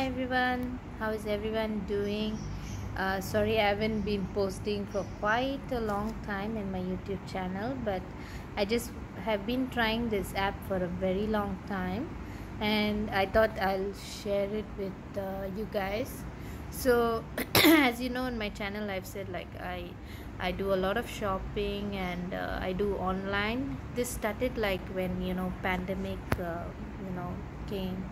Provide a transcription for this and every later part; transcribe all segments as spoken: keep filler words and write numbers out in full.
Hi everyone, how is everyone doing? Uh, sorry, I haven't been posting for quite a long time in my YouTube channel, but I just have been trying this app for a very long time and I thought I'll share it with uh, you guys. So as you know, in my channel I've said like I I do a lot of shopping and uh, I do online. This started like when you know pandemic uh, you know came,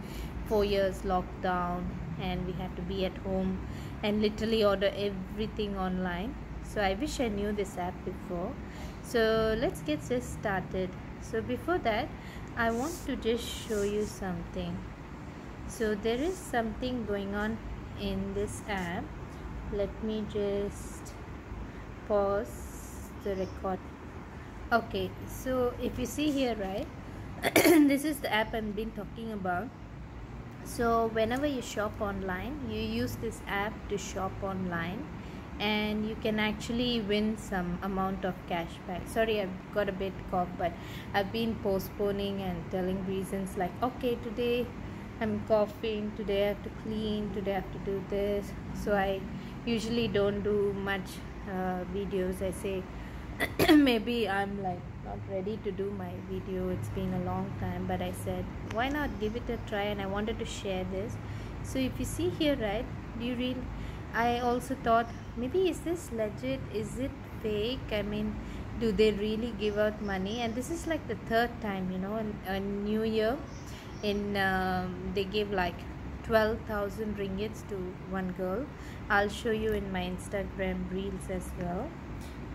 four years lockdown, and we had to be at home and literally order everything online. So I wish I knew this app before. So let's get this started. So before that, I want to just show you something. So there is something going on in this app. Let me just pause the record. Okay, so if you see here, right, this is the app I've been talking about. So whenever you shop online, you use this app to shop online and you can actually win some amount of cashback. Sorry, I've got a bit cough, but I've been postponing and telling reasons like, okay, today I'm coughing, today I have to clean, today I have to do this. So I usually don't do much uh, videos. I say maybe I'm like not ready to do my video, it's been a long time, but I said why not give it a try, and I wanted to share this. So if you see here, right, do you read? I also thought, maybe is this legit, is it fake? I mean, do they really give out money? And this is like the third time, you know, in a new year in um, they gave like twelve thousand ringgits to one girl. I'll show you in my Instagram reels as well.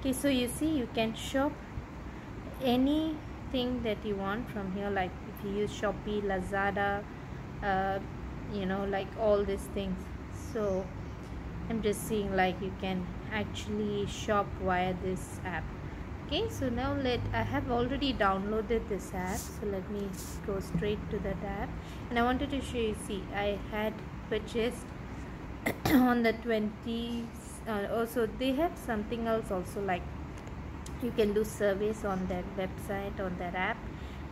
Okay, so you see, you can shop anything that you want from here, like if you use Shopee, Lazada, uh, you know, like all these things. So I'm just seeing like you can actually shop via this app. Okay, so now let I have already downloaded this app, so let me go straight to that app. And I wanted to show you, see, I had purchased on the twentieth. Uh, also they have something else also, like you can do surveys on their website, on their app,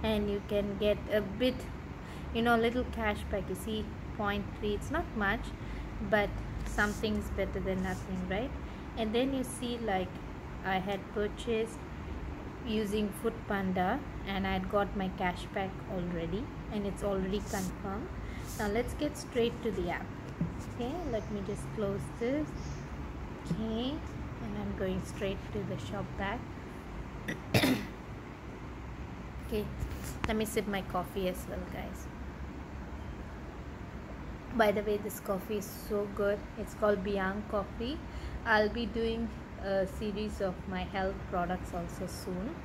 and you can get a bit, you know, little cashback. You see, zero point three, it's not much, but something's better than nothing, right? And then you see, like I had purchased using Foodpanda and I had got my cashback already, and it's already confirmed. Now let's get straight to the app. Okay, let me just close this. Okay, and I'm going straight to the ShopBack. Okay, let me sip my coffee as well, guys. By the way, this coffee is so good. It's called Beyond Coffee. I'll be doing a series of my health products also soon.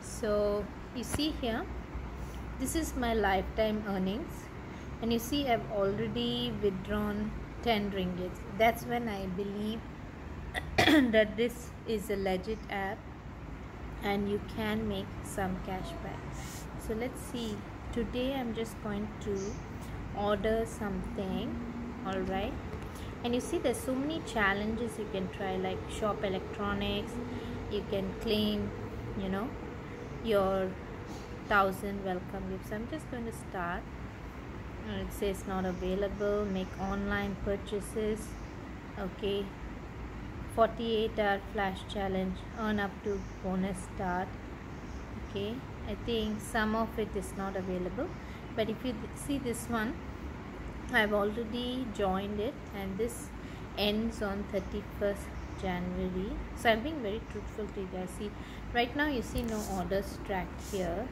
So you see here, this is my lifetime earnings, and you see I've already withdrawn ten ringgits. That's when I believe that this is a legit app and you can make some cashback. So let's see, today I'm just going to order something, all right? And you see there's so many challenges you can try, like shop electronics, you can claim, you know, your thousand welcome gifts. I'm just going to start. It says not available, make online purchases. Okay, forty-eight hour flash challenge, earn up to bonus start. Okay, I think some of it is not available, but if you see this one, I've already joined it, and this ends on thirty-first January. So I'm being very truthful to you guys. See, right now you see no orders tracked here,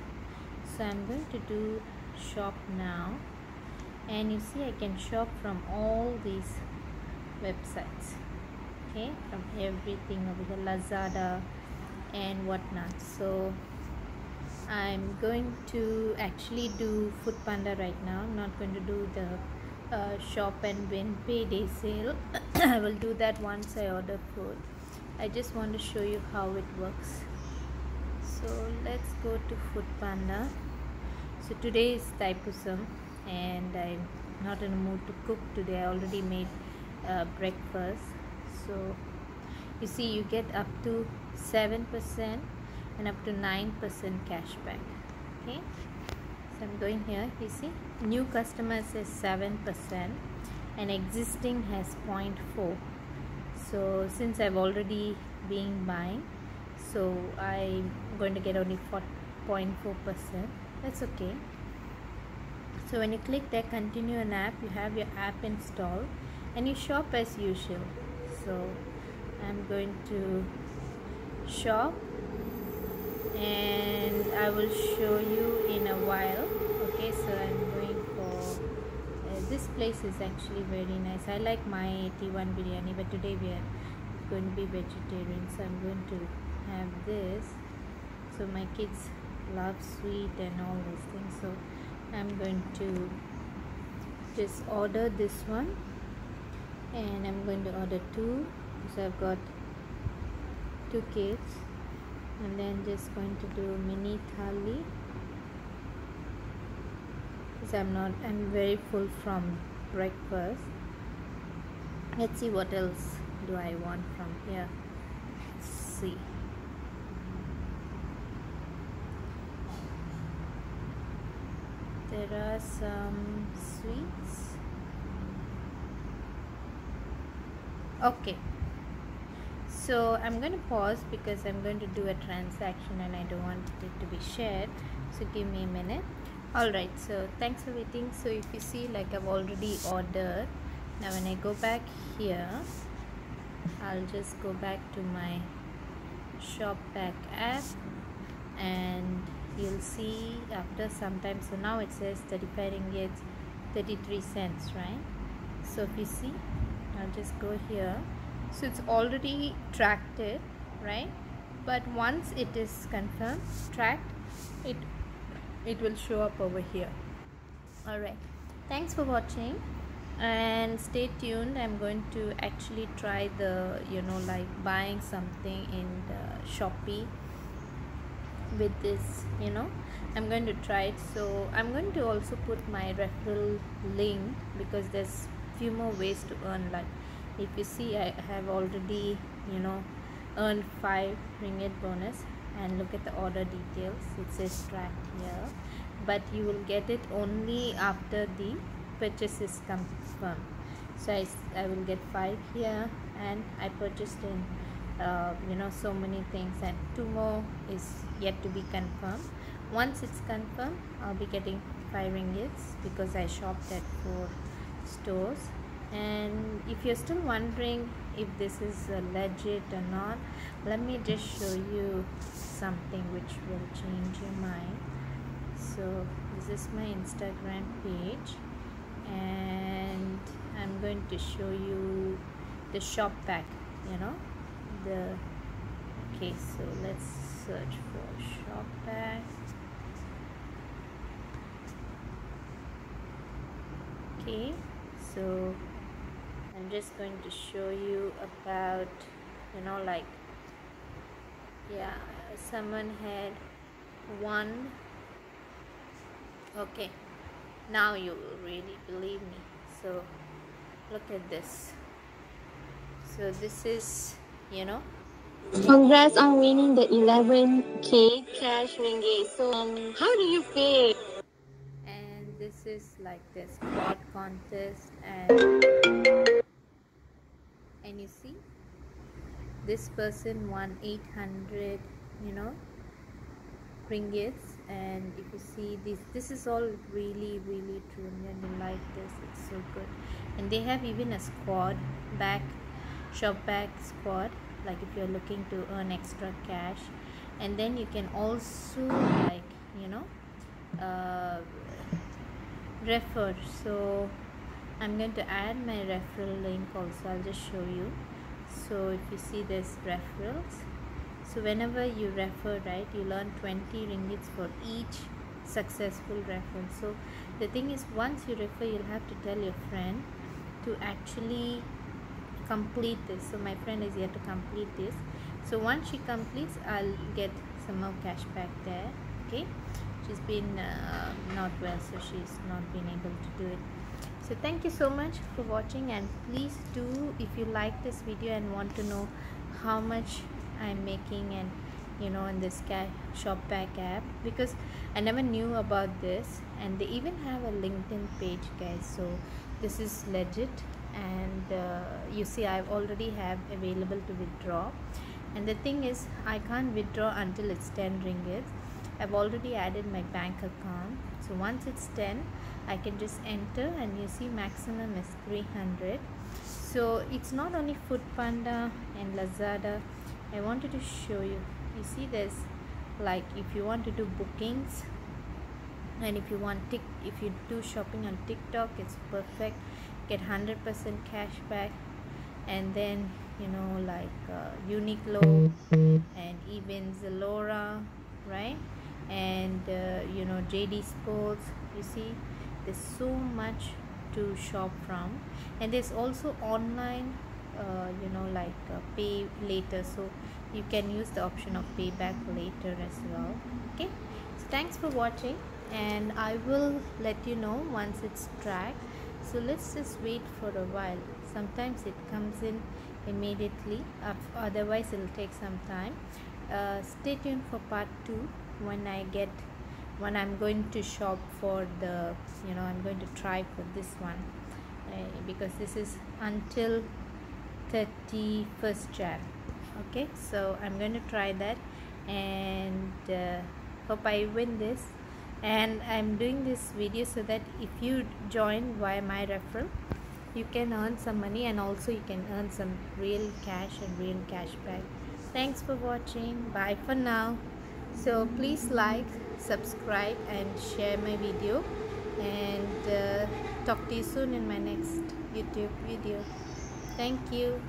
so I'm going to do shop now, and you see I can shop from all these websites. Okay, from everything over here, Lazada and whatnot. So I'm going to actually do Foodpanda right now. I'm not going to do the uh, shop and win payday sale. I will do that once I order food. I just want to show you how it works. So let's go to Foodpanda. So today is Thaipusam and I'm not in a mood to cook today. I already made uh, breakfast. So you see, you get up to seven percent and up to nine percent cashback. Okay, so I'm going here. You see, new customer says seven percent and existing has zero point four. So since I've already been buying, so I'm going to get only zero point four percent. That's okay. So when you click that continue an app, you have your app installed and you shop as usual. So I'm going to shop and I will show you in a while. Okay, so I'm going for uh, this place is actually very nice. I like my eighty-one biryani, but today we are going to be vegetarian, so I'm going to have this. So my kids love sweet and all these things, so I'm going to just order this one, and I'm going to order two. So I've got two kids, and then just going to do mini thali. Because I'm not, I'm very full from breakfast. Let's see what else do I want from here. Let's see. There are some sweets. Okay, so I'm going to pause because I'm going to do a transaction and I don't want it to be shared, so give me a minute. Alright, so thanks for waiting. So if you see, like, I've already ordered. Now when I go back here, I'll just go back to my ShopBack app and you'll see after some time. So now it says thirty-five ringgits thirty-three cents, right? So if you see, I'll just go here. So it's already tracked it, right? But once it is confirmed tracked, it it will show up over here. Alright, thanks for watching and stay tuned. I'm going to actually try the, you know, like buying something in the Shopee with this, you know, I'm going to try it. So I'm going to also put my referral link because there's few more ways to earn. Like if you see, I have already, you know, earned five ringgit bonus, and look at the order details, it says track here, but you will get it only after the purchase is confirmed. So I, I will get five here, and I purchased in Uh, you know, so many things, and two more is yet to be confirmed. Once it's confirmed, I'll be getting five ringgits because I shopped at four stores. And if you're still wondering if this is uh, legit or not, let me just show you something which will change your mind. So this is my Instagram page, and I'm going to show you the shop pack, you know. The okay, so let's search for ShopBack. Okay, so I'm just going to show you about, you know, like, yeah, someone had one. Okay, now you will really believe me. So look at this. So this is, you know, congrats on winning the eleven K cash ringgit. So um, how do you feel? And this is like this spot contest, and and you see this person won eight hundred, you know, ringgits. And if you see this, this is all really really true, and you like this, it's so good. And they have even a squad back ShopBack squad, like if you're looking to earn extra cash. And then you can also, like, you know, uh, refer. So I'm going to add my referral link also. I'll just show you. So if you see, there's referrals. So whenever you refer, right, you'll earn twenty ringgits for each successful reference. So the thing is, once you refer, you'll have to tell your friend to actually complete this. So my friend is yet to complete this. So once she completes, I'll get some more cash back there. Okay, she's been uh, not well, so she's not been able to do it. So thank you so much for watching, and please do, if you like this video and want to know how much I'm making, and you know, in this ShopBack app, because I never knew about this. And they even have a LinkedIn page, guys, so this is legit, and uh, you see I already have available to withdraw. And the thing is, I can't withdraw until it's ten ringgits. I've already added my bank account, so once it's ten, I can just enter, and you see maximum is three hundred. So it's not only Foodpanda and Lazada. I wanted to show you, you see this, like if you want to do bookings, and if you want tick if you do shopping on TikTok, it's perfect. Get one hundred percent cash back. And then, you know, like uh, Uniqlo and even Zalora, right? And uh, you know, J D Sports, you see there's so much to shop from. And there's also online uh, you know, like uh, pay later, so you can use the option of payback later as well. Okay, so thanks for watching, and I will let you know once it's tracked. So let's just wait for a while. Sometimes it comes in immediately, otherwise it'll take some time. Uh, stay tuned for part two, when I get when I'm going to shop for the, you know, I'm going to try for this one, uh, because this is until thirty-first Jan. Okay, so I'm going to try that, and uh, hope I win this. And I'm doing this video so that if you join via my referral, you can earn some money, and also you can earn some real cash and real cash back. Thanks for watching. Bye for now. So please like, subscribe, and share my video, and uh, talk to you soon in my next YouTube video. Thank you.